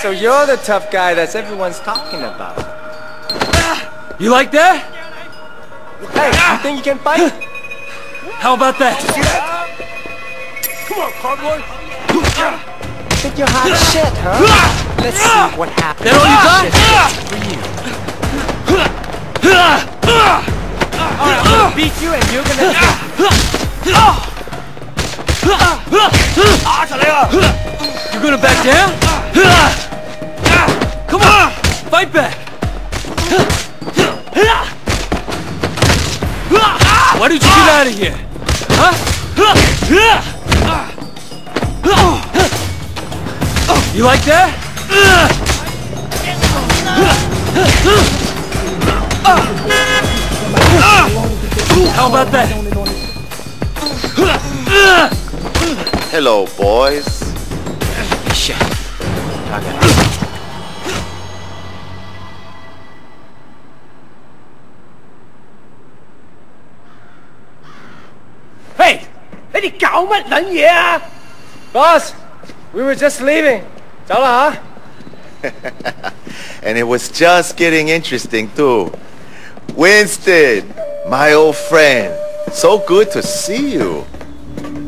So you're the tough guy that's everyone's talking about. You like that? Hey, you think you can fight? How about that? Come on, cowboy. You think you're hot shit, huh? Let's see what happens. That all you got? Alright, I'm gonna beat you and you're gonna... You're gonna back down? Come on, fight back! Why did you get out of here? Huh? You like that? How about that? Hello, boys. Shit. Boss, we were just leaving. And it was just getting interesting too. Winston, my old friend, so good to see you.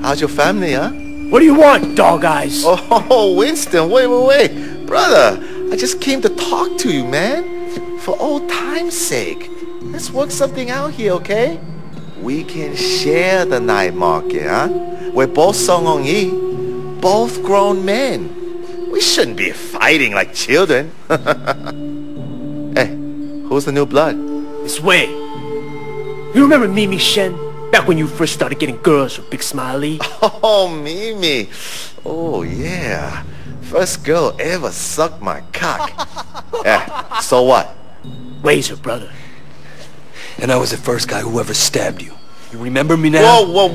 How's your family, huh? What do you want, Dog Eyes? Oh, Winston, wait. Brother, I just came to talk to you, man. For old time's sake, let's work something out here, okay? We can share the night market, huh? We're both Sung On Yi, both grown men. We shouldn't be fighting like children. Hey, who's the new blood? It's Wei. You remember Mimi Shen? Back when you first started getting girls with Big Smiley? Oh, Mimi. Oh, yeah. First girl ever sucked my cock. Yeah, so what? Wei's her brother. And I was the first guy who ever stabbed you. You remember me now? Whoa,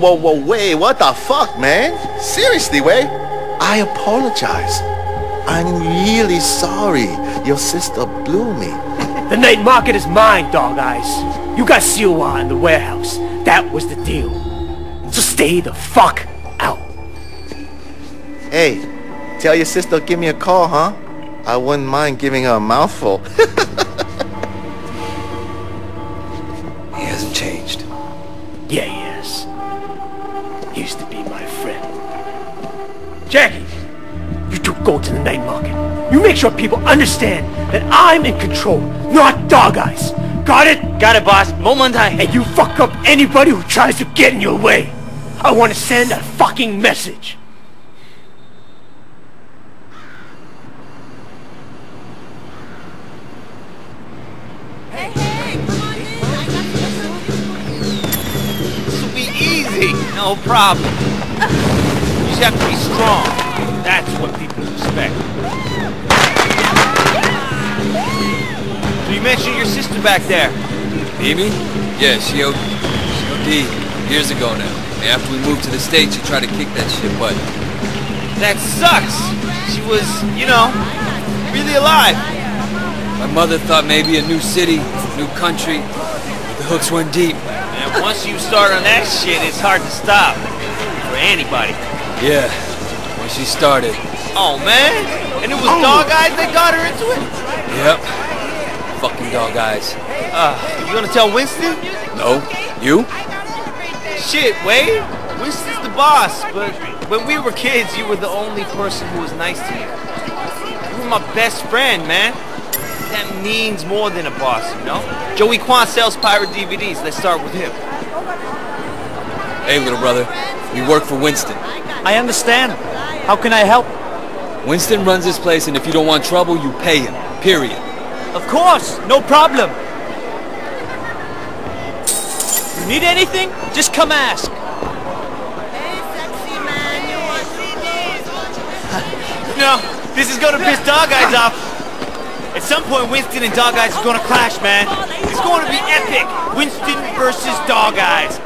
Wei, what the fuck, man? Seriously, Wei? I apologize. I'm really sorry. Your sister blew me. The night market is mine, Dog Eyes. You got Siwa in the warehouse. That was the deal. So stay the fuck out. Hey, tell your sister give me a call, huh? I wouldn't mind giving her a mouthful. Changed. Yeah, yes. Used to be my friend. Jackie, you two go to the night market. You make sure people understand that I'm in control, not Dog Eyes. Got it? Got it, boss. Momentai. And you fuck up anybody who tries to get in your way. I want to send a fucking message. No problem. You just have to be strong. That's what people respect. So you mentioned your sister back there. Mimi? Yeah, she OD'd years ago now. And after we moved to the States, she tried to kick that shit butt. That sucks! She was, you know, really alive. My mother thought maybe a new city, new country. But the hooks went deep. And once you start on that shit, it's hard to stop. For anybody. Yeah, when she started. Oh, man! And it was Dog Eyes that got her into it? Yep. Fucking Dog Eyes. You gonna tell Winston? No. You? Shit, Wade. Winston's the boss, but when we were kids, you were the only person who was nice to me. You were my best friend, man. That means more than a boss, you know? Joey Quan sells pirate DVDs. Let's start with him. Hey, little brother. You work for Winston. I understand. How can I help? Winston runs this place, and if you don't want trouble, you pay him. Period. Of course. No problem. You need anything? Just come ask. Hey, sexy man. You want CDs? No. This is gonna piss Dog Eyes off. At some point, Winston and Dog Eyes is gonna clash, man. It's gonna be epic. Winston versus Dog Eyes.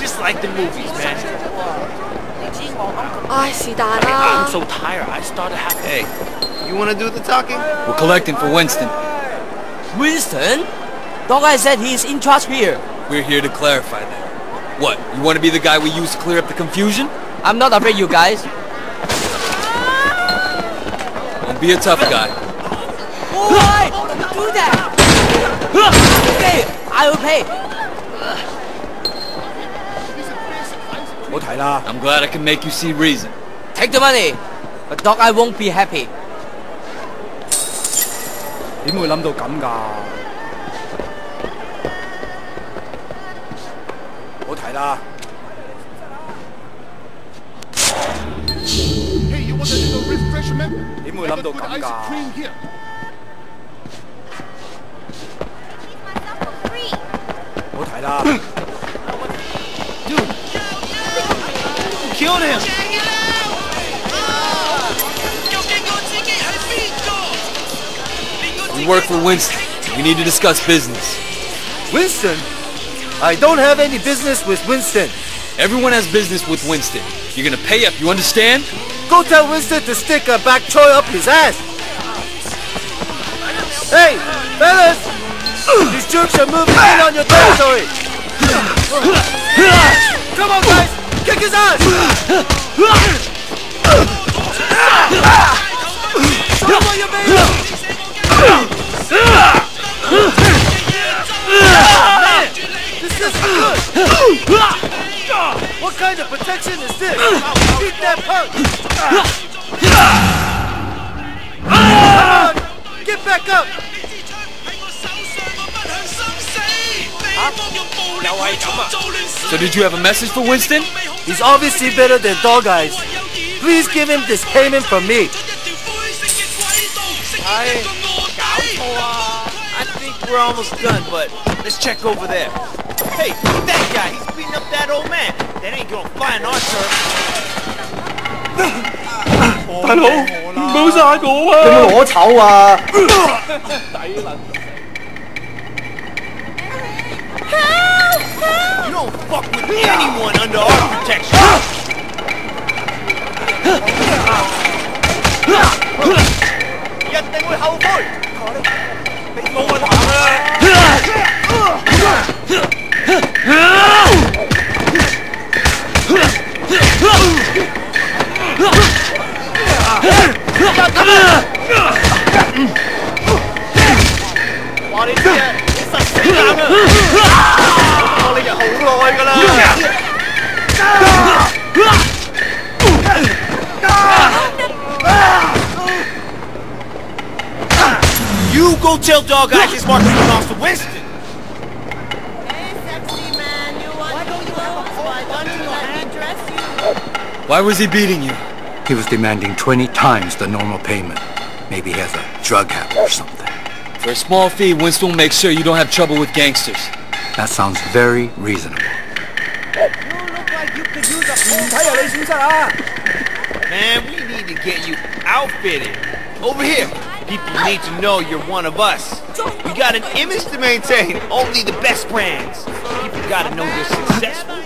Just like the movies, man. I'm so tired. I started having... Hey, you wanna do the talking? We're collecting for Winston. Winston? Dog Eyes said he's in charge here. We're here to clarify that. What? You wanna be the guy we use to clear up the confusion? I'm not afraid you guys. and be a tough guy. Why do that? Okay, I will pay. I'm glad I can make you see reason. Take the money, but Dog Eyes won't be happy. Hey, you want a little refreshment? I got good ice cream here. Dude, you killed him. We work for Winston. We need to discuss business. Winston? I don't have any business with Winston. Everyone has business with Winston. You're gonna pay up, you understand? Go tell Winston to stick a bok choy up his ass! Hey, fellas! These jerks are moving in on your territory! Come on, guys! Kick his ass! Show him what you made! This isn't good! What kind of protection is this? Beat that punk! Come on! Get back up! So did you have a message for Winston? He's obviously better than Dog Eyes. Please give him this payment from me. I think we're almost done, but let's check over there. Hey, that guy, he's beating up that old man. That ain't gonna fly in our turf. Hello, don't hurt me. Don't hurt me. You don't fuck with anyone under our protection. You go tell Dog Eyes his market belongs to Winston. Why was he beating you? He was demanding 20 times the normal payment. Maybe he has a drug habit or something. For a small fee, Winston will make sure you don't have trouble with gangsters. That sounds very reasonable. You look like you could use a... Man, we need to get you outfitted. Over here. People need to know you're one of us. We got an image to maintain. Only the best brands. People gotta know you're successful.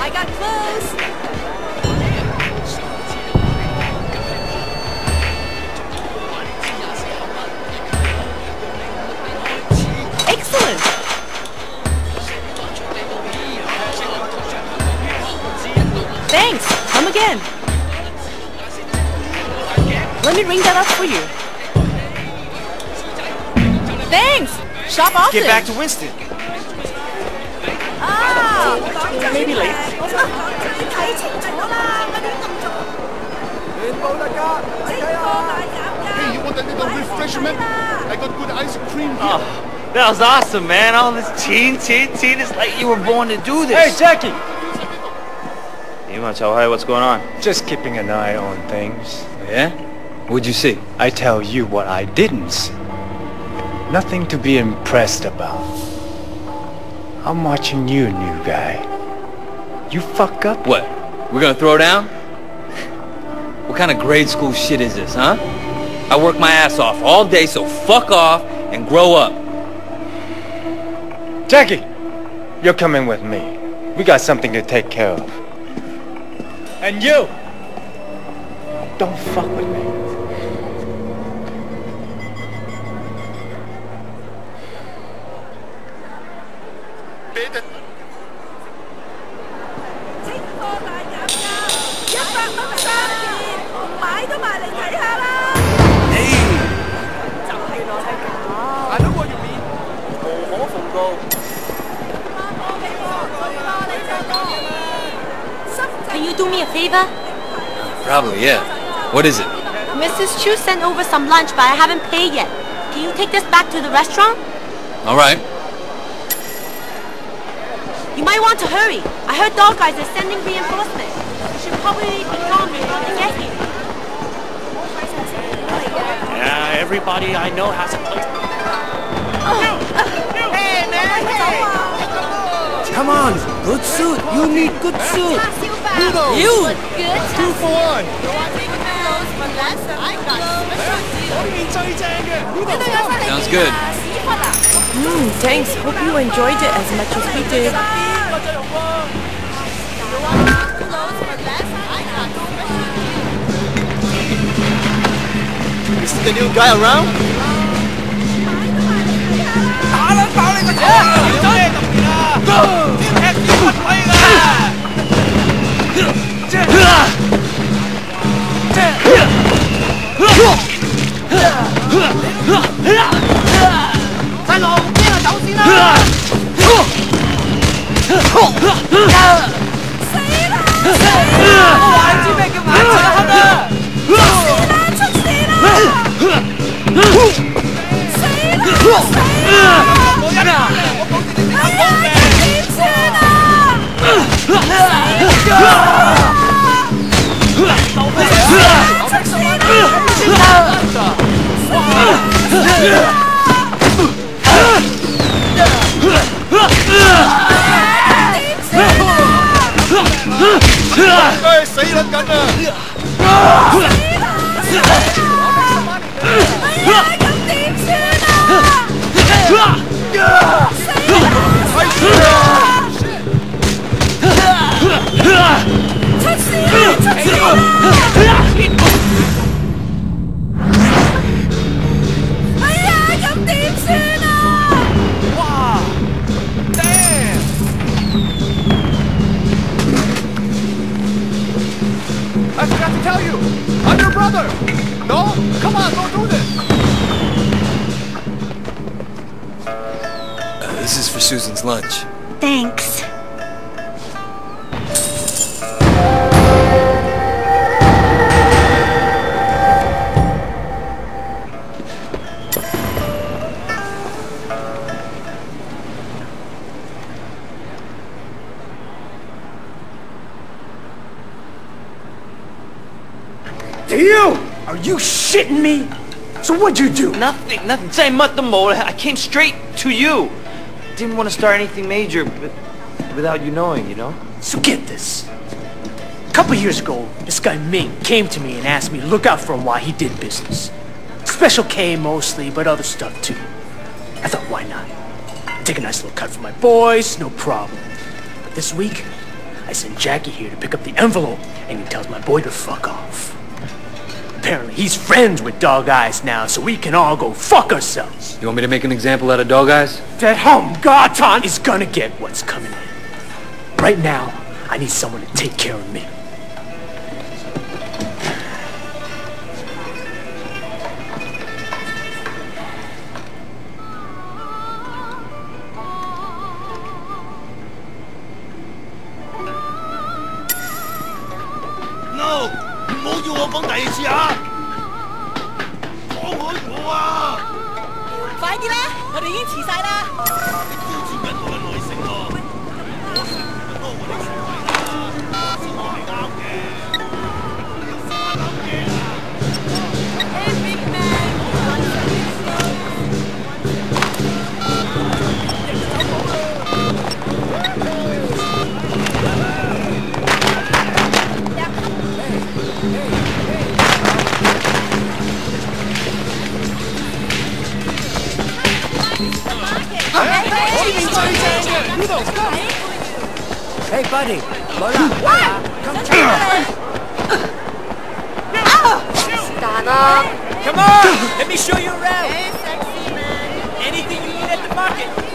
I got close. Excellent. Thanks. Come again. Let me ring that up for you. Thanks. Shop often. Get back to Winston. Maybe late. Hey, you want a little refreshment? I got good ice cream here. Oh, that was awesome, man. All this teen. It's like you were born to do this. Hey, Jackie! You want to tell her what's going on? Just keeping an eye on things. Yeah? What'd you see? I tell you what I didn't see. Nothing to be impressed about. I'm watching you, new guy. You fuck up? What? We're gonna throw down? What kind of grade school shit is this, huh? I work my ass off all day, so fuck off and grow up. Jackie, you're coming with me. We got something to take care of. And you! Don't fuck with me. Can you do me a favor? Probably, yeah. What is it? Mrs. Chu sent over some lunch, but I haven't paid yet. Can you take this back to the restaurant? All right. You might want to hurry. I heard Dog Eyes is sending reinforcements. You should probably be gone before they get here. Yeah, everybody I know has a place. Hey, man! Hey. Come on, good suit. You need good suit. You! Two for one. Sounds good. Thanks. Hope you enjoyed it as much as we did. Is the new guy around? Susan's lunch. Thanks. Deal! Are you shitting me? So what'd you do? Nothing. I came straight to you. Didn't want to start anything major, but without you knowing, you know? So get this. A couple years ago, this guy Ming came to me and asked me to look out for him while he did business. Special K mostly, but other stuff too. I thought, why not? I take a nice little cut for my boys, no problem. But this week, I send Jackie here to pick up the envelope, and he tells my boy to fuck off. Apparently, he's friends with Dog Eyes now, so we can all go fuck ourselves. You want me to make an example out of Dog Eyes? That humgatan is gonna get what's coming in. Right now, I need someone to take care of me. Come on! Let me show you around! Hey, sexy man! Anything you need at the market!